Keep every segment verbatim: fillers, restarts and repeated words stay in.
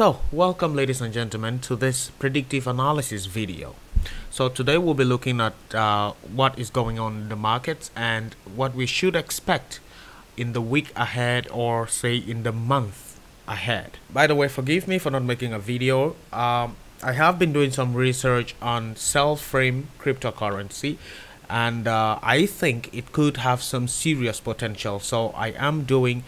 So welcome, ladies and gentlemen, to this predictive analysis video. So today we'll be looking at uh, what is going on in the markets and what we should expect in the week ahead, or say in the month ahead. By the way, forgive me for not making a video. um, I have been doing some research on Cellframe cryptocurrency, and uh, I think it could have some serious potential, so I am doing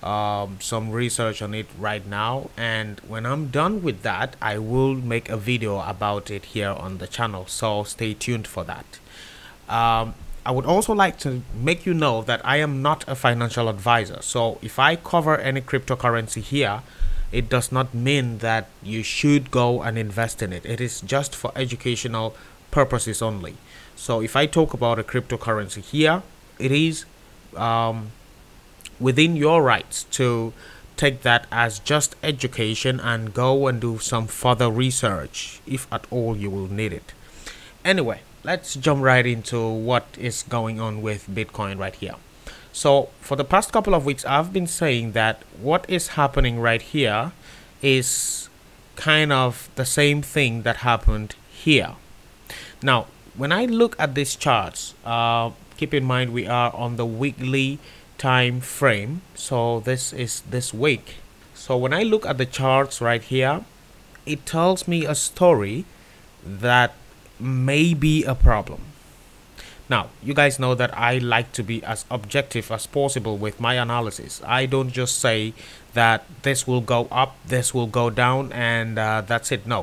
um some research on it right now, and when I'm done with that I will make a video about it here on the channel, so stay tuned for that. um I would also like to make you know that I am not a financial advisor, so if I cover any cryptocurrency here, it does not mean that you should go and invest in it. It is just for educational purposes only. So if I talk about a cryptocurrency here, it is um within your rights to take that as just education and go and do some further research if at all you will need it. Anyway, let's jump right into what is going on with Bitcoin right here. So for the past couple of weeks I've been saying that what is happening right here is kind of the same thing that happened here. Now when I look at these charts, uh, keep in mind we are on the weekly time frame, so this is this week. So when I look at the charts right here, it tells me a story that may be a problem. Now you guys know that I like to be as objective as possible with my analysis. I don't just say that this will go up, this will go down, and uh, that's it. No,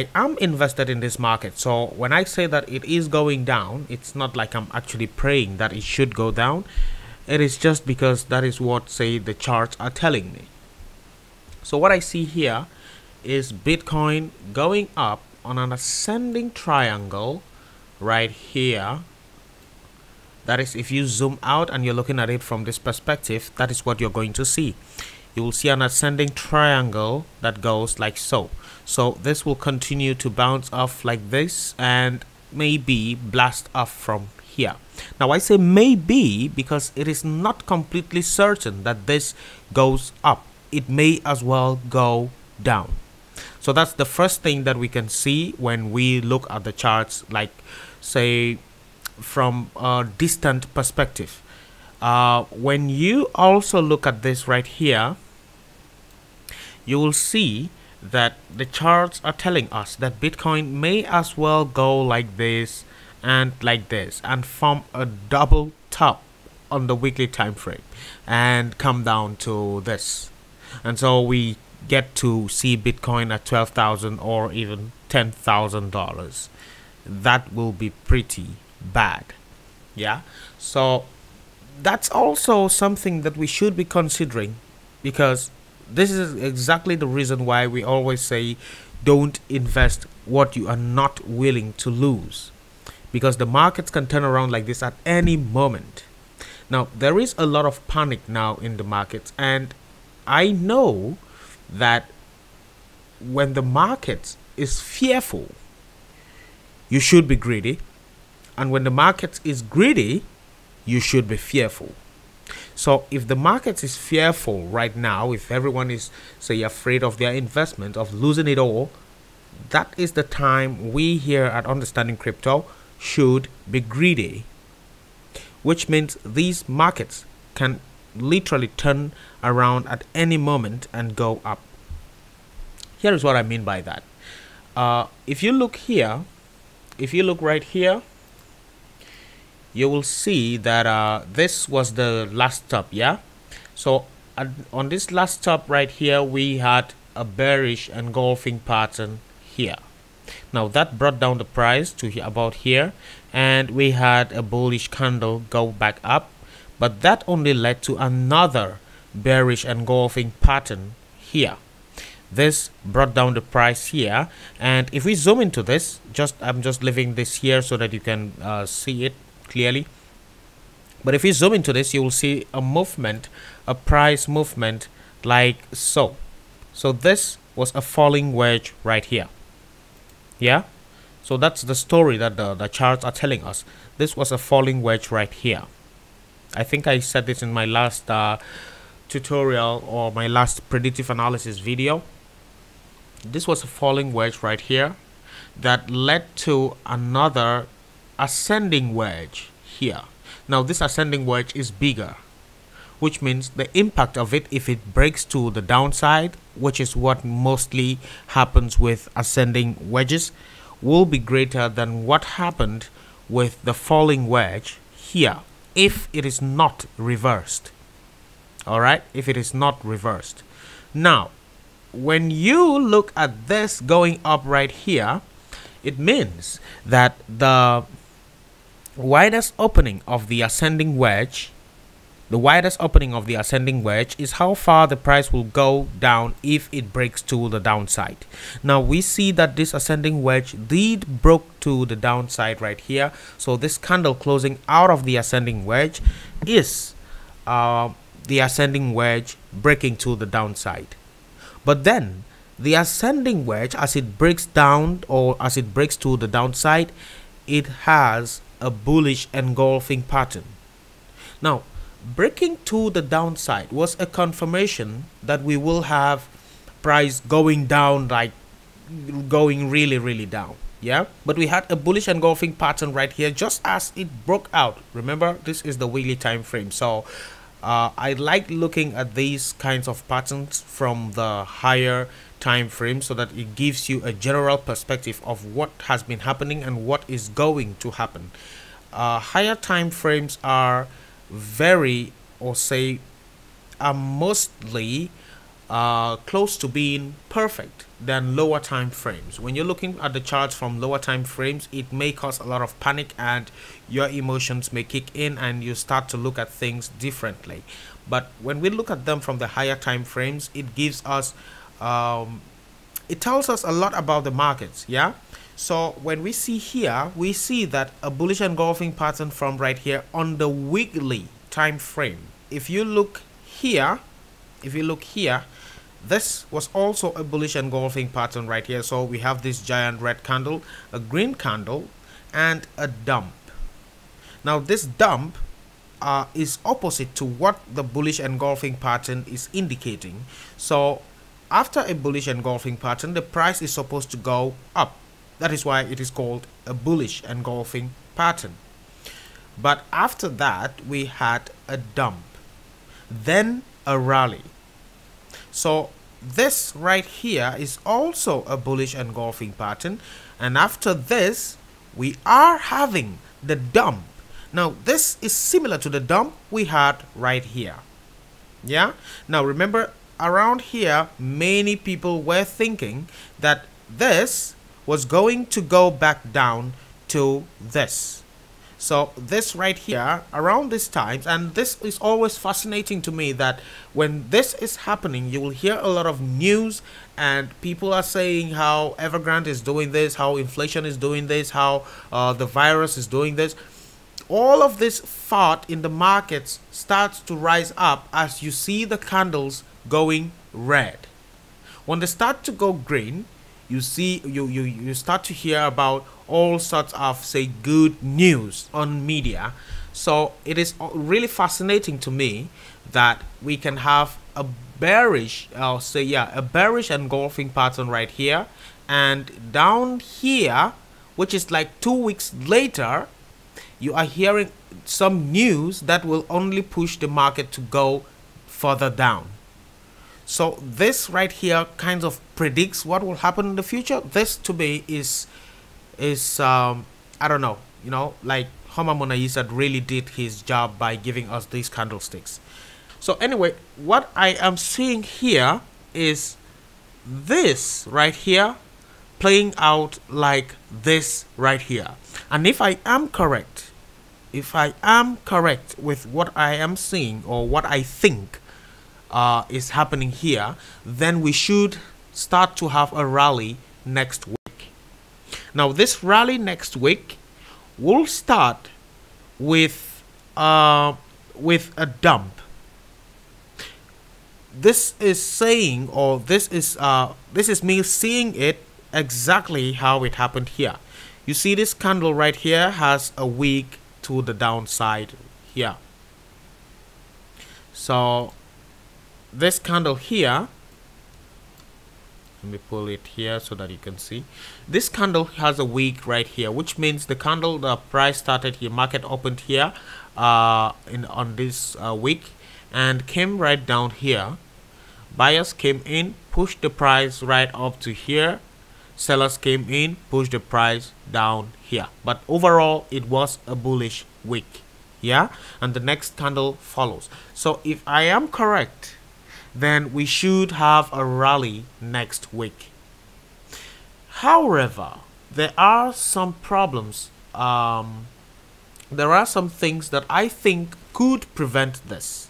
I am invested in this market, so when I say that it is going down, it's not like I'm actually praying that it should go down. It is just because that is what, say, the charts are telling me. So what I see here is Bitcoin going up on an ascending triangle right here. That is, if you zoom out and you're looking at it from this perspective, that is what you're going to see. You will see an ascending triangle that goes like so. So this will continue to bounce off like this and maybe blast off from here. Now I say maybe because it is not completely certain that this goes up. It may as well go down. So that's the first thing that we can see when we look at the charts, like say from a distant perspective. Uh, when you also look at this right here, you will see that the charts are telling us that Bitcoin may as well go like this and like this and form a double top on the weekly time frame and come down to this, and so we get to see Bitcoin at twelve thousand or even ten thousand dollars. That will be pretty bad. Yeah, so that's also something that we should be considering, because this is exactly the reason why we always say don't invest what you are not willing to lose, because the markets can turn around like this at any moment. Now there is a lot of panic now in the markets, and I know that when the market is fearful you should be greedy, and when the market is greedy you should be fearful. So if the market is fearful right now, if everyone is, say, afraid of their investment, of losing it all, that is the time we here at Understanding Crypto should be greedy, which means these markets can literally turn around at any moment and go up. Here is what I mean by that. Uh, if you look here, if you look right here, you will see that uh, this was the last stop. Yeah, so at, on this last stop right here we had a bearish engulfing pattern here. Now that brought down the price to about here, and we had a bullish candle go back up, but that only led to another bearish engulfing pattern here. This brought down the price here, and if we zoom into this, just I'm just leaving this here so that you can uh, see it clearly, but if you zoom into this you will see a movement, a price movement like so. So this was a falling wedge right here. Yeah, so that's the story that the, the charts are telling us. This was a falling wedge right here. I think I said this in my last uh, tutorial or my last predictive analysis video. this was a falling wedge right here that led to another ascending wedge here. Now this ascending wedge is bigger, which means the impact of it, if it breaks to the downside, which is what mostly happens with ascending wedges, will be greater than what happened with the falling wedge here, if it is not reversed. All right, if it is not reversed. Now, when you look at this going up right here, it means that the widest opening of the ascending wedge The widest opening of the ascending wedge is how far the price will go down if it breaks to the downside. Now we see that this ascending wedge did broke to the downside right here. So this candle closing out of the ascending wedge is uh, the ascending wedge breaking to the downside. But then the ascending wedge, as it breaks down or as it breaks to the downside, it has a bullish engulfing pattern. Now, breaking to the downside was a confirmation that we will have price going down, like going really, really down. Yeah, but we had a bullish engulfing pattern right here just as it broke out. Remember, this is the weekly time frame. So uh, I like looking at these kinds of patterns from the higher time frame so that it gives you a general perspective of what has been happening and what is going to happen. Uh, higher time frames are very or say are mostly uh, close to being perfect than lower time frames. When you're looking at the charts from lower time frames, it may cause a lot of panic and your emotions may kick in and you start to look at things differently. But when we look at them from the higher time frames, it gives us um, it tells us a lot about the markets. Yeah. So when we see here, we see that a bullish engulfing pattern from right here on the weekly time frame. If you look here, if you look here, this was also a bullish engulfing pattern right here. So we have this giant red candle, a green candle, and a dump. Now this dump uh, is opposite to what the bullish engulfing pattern is indicating. So after a bullish engulfing pattern, the price is supposed to go up. That is why it is called a bullish engulfing pattern. But after that, we had a dump, then a rally. So this right here is also a bullish engulfing pattern. And after this, we are having the dump. Now, this is similar to the dump we had right here. Yeah. Now, remember, around here, many people were thinking that this was going to go back down to this. So this right here around these times, and this is always fascinating to me, that when this is happening, you will hear a lot of news and people are saying how Evergrande is doing this, how inflation is doing this, how uh, the virus is doing this. All of this fart in the markets starts to rise up as you see the candles going red. When they start to go green, You see, you, you, you start to hear about all sorts of, say, good news on media. So it is really fascinating to me that we can have a bearish, I'll say, yeah, a bearish engulfing pattern right here. And down here, which is like two weeks later, you are hearing some news that will only push the market to go further down. So this right here kind of predicts what will happen in the future. This to me is, is um, I don't know, you know, like Homa Monaissa really did his job by giving us these candlesticks. So anyway, what I am seeing here is this right here playing out like this right here. And if I am correct, if I am correct with what I am seeing or what I think, Uh, is happening here, then we should start to have a rally next week. Now this rally next week will start with uh, with a dump. This is saying, or this is uh, this is me seeing it exactly how it happened here. You see this candle right here has a wick to the downside here. So this candle here Let me pull it here so that you can see. This candle has a wick right here, which means the candle, the price started here, market opened here uh, in on this uh, wick and came right down here. Buyers came in, pushed the price right up to here. Sellers came in, pushed the price down here. But overall, it was a bullish wick. Yeah, and the next candle follows. So if I am correct, then we should have a rally next week. However, there are some problems. Um, there are some things that I think could prevent this.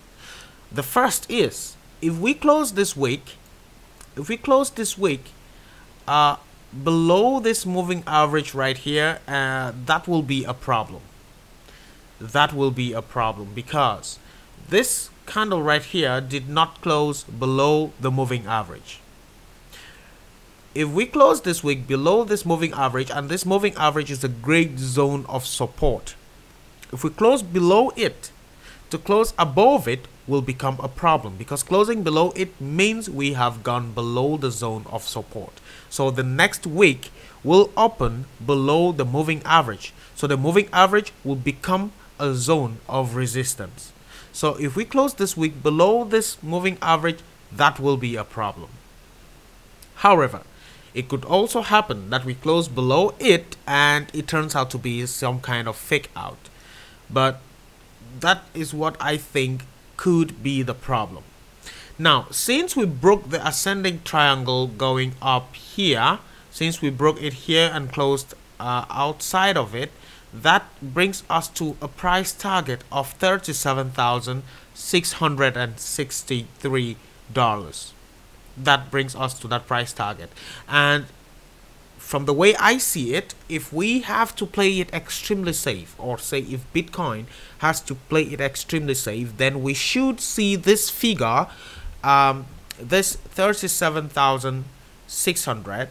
The first is, if we close this week, if we close this week uh, below this moving average right here, uh, that will be a problem. That will be a problem because this candle right here did not close below the moving average. If we close this wick below this moving average, and this moving average is a great zone of support, if we close below it, to close above it will become a problem, because closing below it means we have gone below the zone of support. So the next wick will open below the moving average, so the moving average will become a zone of resistance. So if we close this wick below this moving average, that will be a problem. However, it could also happen that we close below it and it turns out to be some kind of fake out. But that is what I think could be the problem. Now, since we broke the ascending triangle going up here, since we broke it here and closed uh, outside of it, that brings us to a price target of thirty-seven thousand six hundred sixty-three dollars. That brings us to that price target. And from the way I see it, if we have to play it extremely safe, or say if Bitcoin has to play it extremely safe, then we should see this figure, um, this thirty-seven thousand six hundred.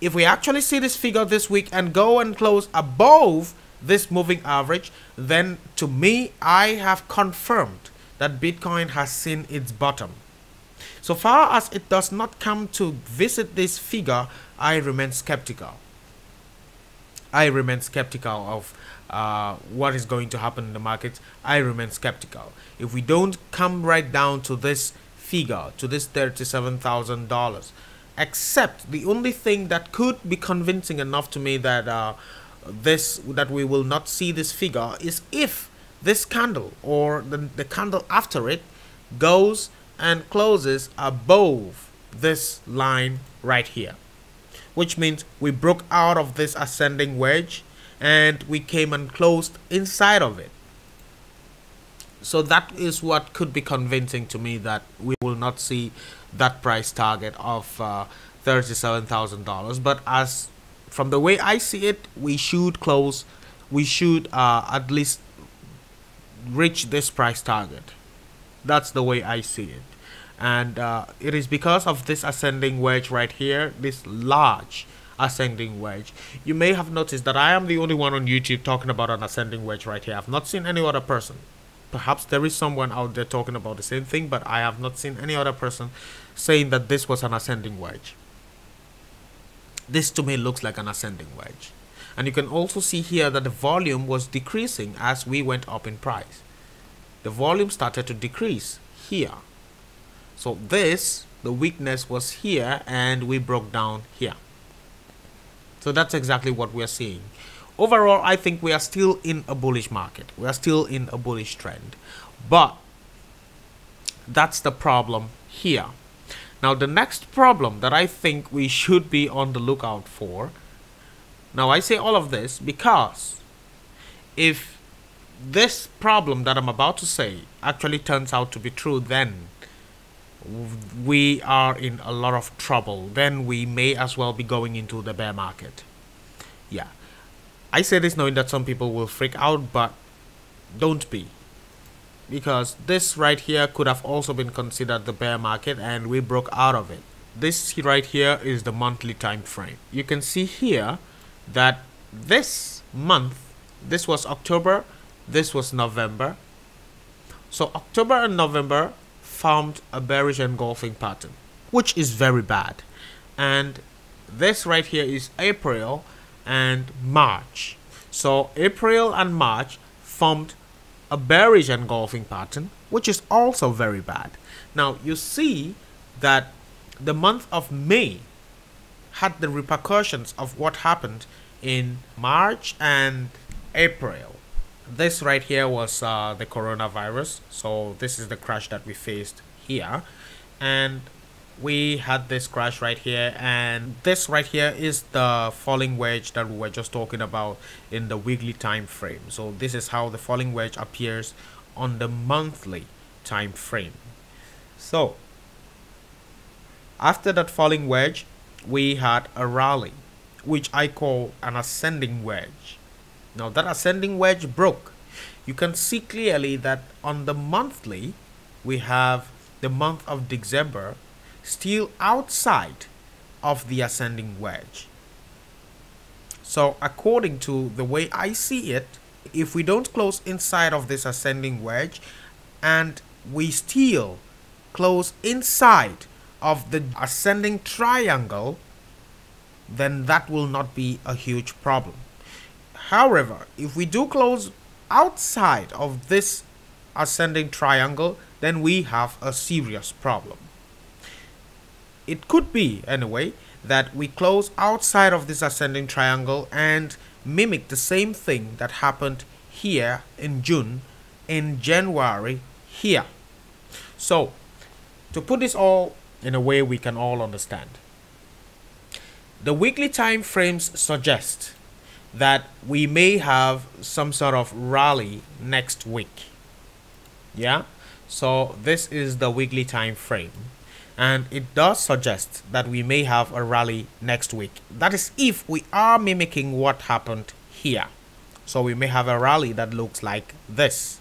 If we actually see this figure this week and go and close above this moving average, then to me, I have confirmed that Bitcoin has seen its bottom. So far as it does not come to visit this figure, I remain skeptical. I remain skeptical of uh, what is going to happen in the market. I remain skeptical. If we don't come right down to this figure, to this thirty-seven thousand dollars, except the only thing that could be convincing enough to me that uh, this that we will not see this figure is if this candle or the, the candle after it goes and closes above this line right here, which means we broke out of this ascending wedge and we came and closed inside of it. So that is what could be convincing to me that we will not see that price target of uh, thirty-seven thousand dollars. But as from the way I see it, we should close, we should uh, at least reach this price target. That's the way I see it. And uh, it is because of this ascending wedge right here, this large ascending wedge. You may have noticed that I am the only one on YouTube talking about an ascending wedge right here. I've not seen any other person. Perhaps there is someone out there talking about the same thing, but I have not seen any other person saying that this was an ascending wedge. This to me looks like an ascending wedge. And you can also see here that the volume was decreasing as we went up in price. The volume started to decrease here. So this, the weakness was here and we broke down here. So that's exactly what we are seeing. Overall, I think we are still in a bullish market. We are still in a bullish trend. But that's the problem here. Now, the next problem that I think we should be on the lookout for. Now, I say all of this because if this problem that I'm about to say actually turns out to be true, then we are in a lot of trouble. Then we may as well be going into the bear market. Yeah. I say this knowing that some people will freak out, but don't be. Because this right here could have also been considered the bear market and we broke out of it. This right here is the monthly time frame. You can see here that this month, this was October, this was November. So October and November formed a bearish engulfing pattern, which is very bad. and this right here is April and March. So April and March formed a bearish engulfing pattern, which is also very bad. Now you see that the month of May had the repercussions of what happened in March and April. This right here was uh, the coronavirus. So this is the crash that we faced here, and we had this crash right here, and this right here is the falling wedge that we were just talking about in the weekly time frame. So this is how the falling wedge appears on the monthly time frame. So after that falling wedge, we had a rally, which I call an ascending wedge. Now that ascending wedge broke. You can see clearly that on the monthly, we have the month of December still outside of the ascending wedge. So according to the way I see it, if we don't close inside of this ascending wedge and we still close inside of the ascending triangle, then that will not be a huge problem. However, if we do close outside of this ascending triangle, then we have a serious problem. It could be, anyway, that we close outside of this ascending triangle and mimic the same thing that happened here in June, in January here. So, to put this all in a way we can all understand, the weekly time frames suggest that we may have some sort of rally next week. Yeah, so this is the weekly time frame, and it does suggest that we may have a rally next week. That is if we are mimicking what happened here. So we may have a rally that looks like this.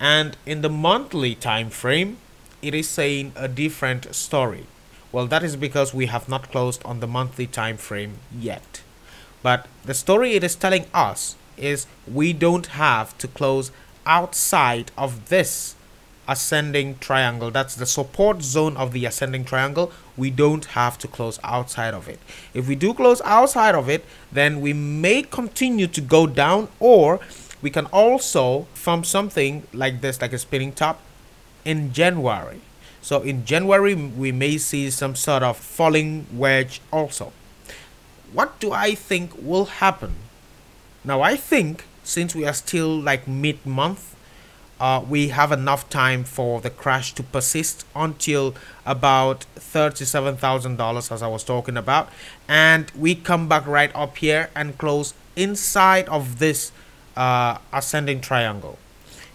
And in the monthly time frame, it is saying a different story. Well, that is because we have not closed on the monthly time frame yet. But the story it is telling us is we don't have to close outside of this ascending triangle. That's the support zone of the ascending triangle. We don't have to close outside of it. If we do close outside of it, then we may continue to go down, or we can also form something like this, like a spinning top in January. So in January, we may see some sort of falling wedge also. What do I think will happen? Now, I think since we are still like mid-month, Uh, we have enough time for the crash to persist until about thirty-seven thousand dollars, as I was talking about, and we come back right up here and close inside of this uh, ascending triangle.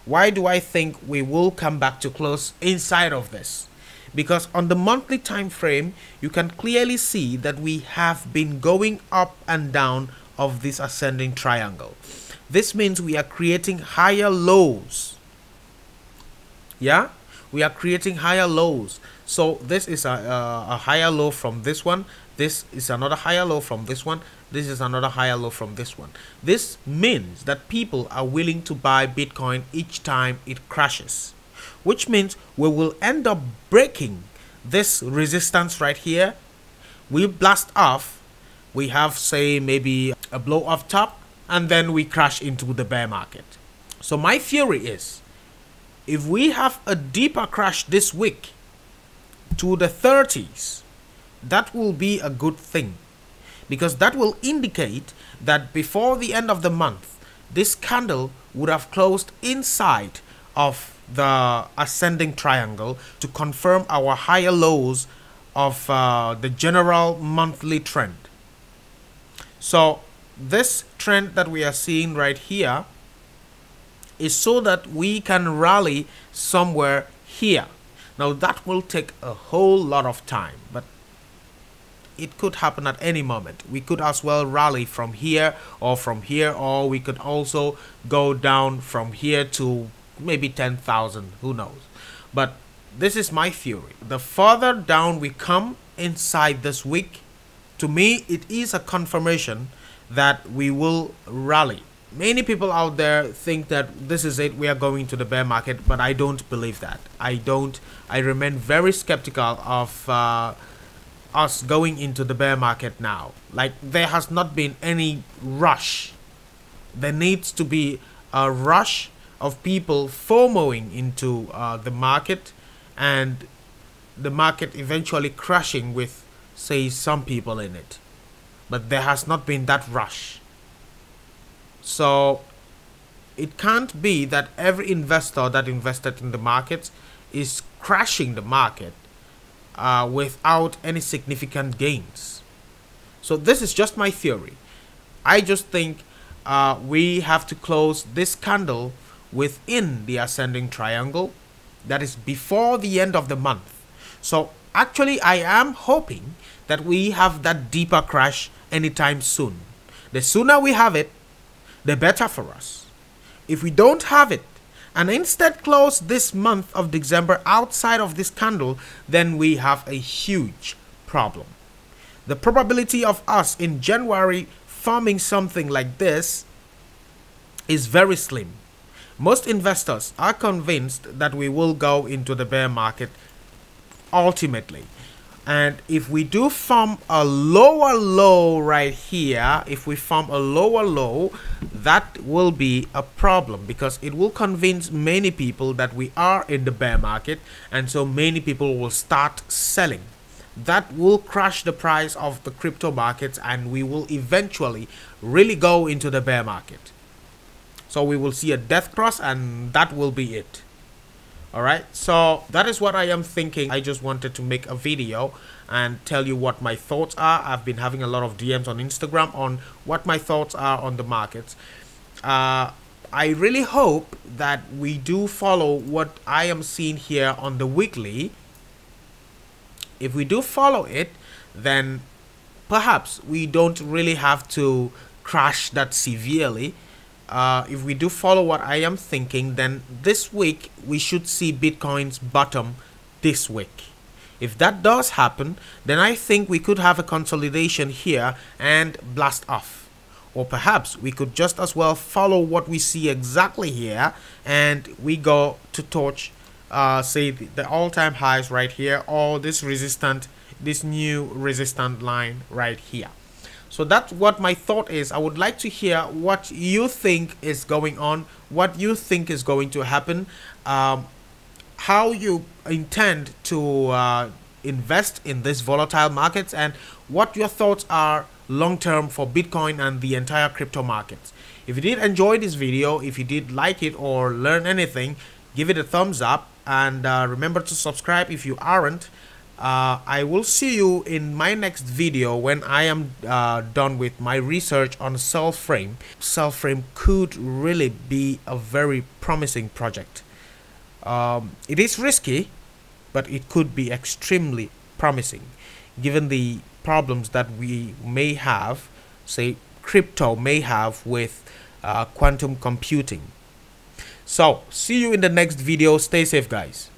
Why do I think we will come back to close inside of this? Because on the monthly time frame, you can clearly see that we have been going up and down of this ascending triangle. This means we are creating higher lows. Yeah, we are creating higher lows. So this is a, a, a higher low from this one. This is another higher low from this one. This is another higher low from this one. This means that people are willing to buy Bitcoin each time it crashes, which means we will end up breaking this resistance right here. We blast off. We have, say, maybe a blow up top, and then we crash into the bear market. So my theory is, if we have a deeper crash this week to the thirties, that will be a good thing, because that will indicate that before the end of the month, this candle would have closed inside of the ascending triangle to confirm our higher lows of uh, the general monthly trend. So this trend that we are seeing right here is so that we can rally somewhere here. Now that will take a whole lot of time, but it could happen at any moment. We could as well rally from here or from here, or we could also go down from here to maybe ten thousand, who knows. But this is my theory. The further down we come inside this week, to me it is a confirmation that we will rally. Many people out there think that this is it, we are going to the bear market, but I don't believe that. I don't. I remain very skeptical of uh, us going into the bear market now. Like, there has not been any rush. There needs to be a rush of people FOMOing into uh, the market, and the market eventually crashing with, say, some people in it. But there has not been that rush. So it can't be that every investor that invested in the markets is crashing the market uh, without any significant gains. So this is just my theory. I just think uh, we have to close this candle within the ascending triangle, that is before the end of the month. So actually I am hoping that we have that deeper crash anytime soon. The sooner we have it, the better for us. If we don't have it, and instead close this month of December outside of this candle, then we have a huge problem. The probability of us in January farming something like this is very slim. Most investors are convinced that we will go into the bear market ultimately. And if we do form a lower low right here, if we form a lower low, that will be a problem, because it will convince many people that we are in the bear market, and so many people will start selling. That will crash the price of the crypto markets, and we will eventually really go into the bear market. So we will see a death cross, and that will be it. Alright, so that is what I am thinking. I just wanted to make a video and tell you what my thoughts are. I've been having a lot of D Ms on Instagram on what my thoughts are on the markets. Uh, I really hope that we do follow what I am seeing here on the weekly. If we do follow it, then perhaps we don't really have to crash that severely. Uh, if we do follow what I am thinking, then this week we should see Bitcoin's bottom this week. If that does happen, then I think we could have a consolidation here and blast off. Or perhaps we could just as well follow what we see exactly here, and we go to touch, uh, say, the, the all-time highs right here, or this resistant, this new resistant line right here. So that's what my thought is. I would like to hear what you think is going on, what you think is going to happen, um, how you intend to uh, invest in this volatile markets, and what your thoughts are long-term for Bitcoin and the entire crypto markets. If you did enjoy this video, if you did like it or learn anything, give it a thumbs up, and uh, remember to subscribe if you aren't. Uh, I will see you in my next video when I am uh, done with my research on Cellframe. Cellframe could really be a very promising project. Um, it is risky, but it could be extremely promising given the problems that we may have, say crypto may have with uh, quantum computing. So see you in the next video. Stay safe, guys.